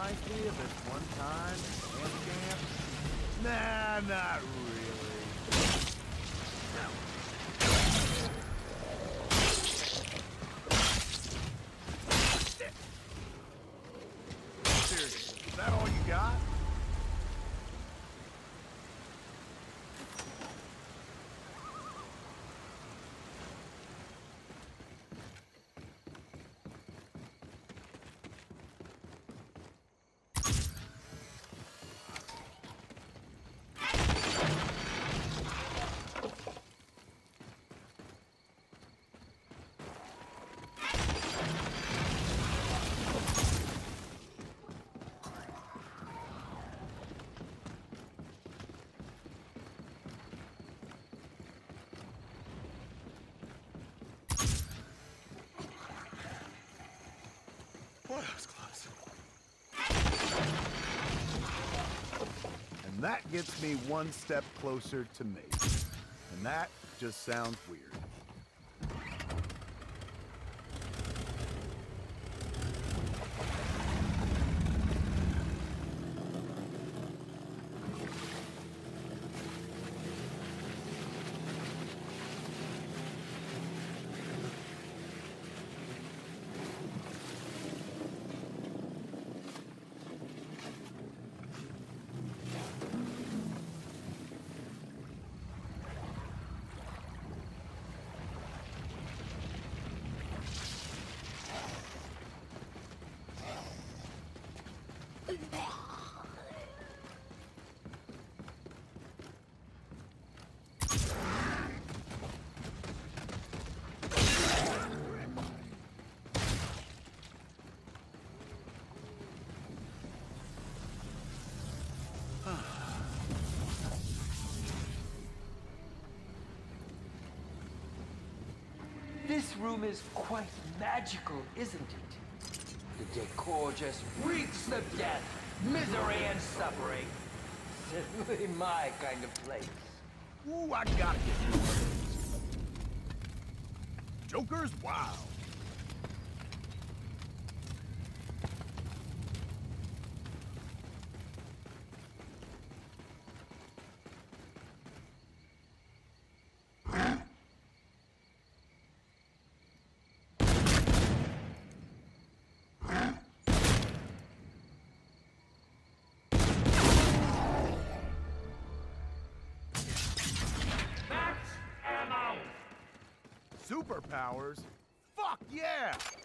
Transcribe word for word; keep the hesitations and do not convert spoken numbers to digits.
reminds me of this one time at camp. Nah, not really. Seriously, is that all you got? Boy, that was close. And that gets me one step closer to me. And that just sounds weird. This room is quite magical, isn't it? The decor just reeks of death, misery, and suffering. Certainly my kind of place. Ooh, I gotta get you. Joker's wild. Superpowers? Fuck yeah!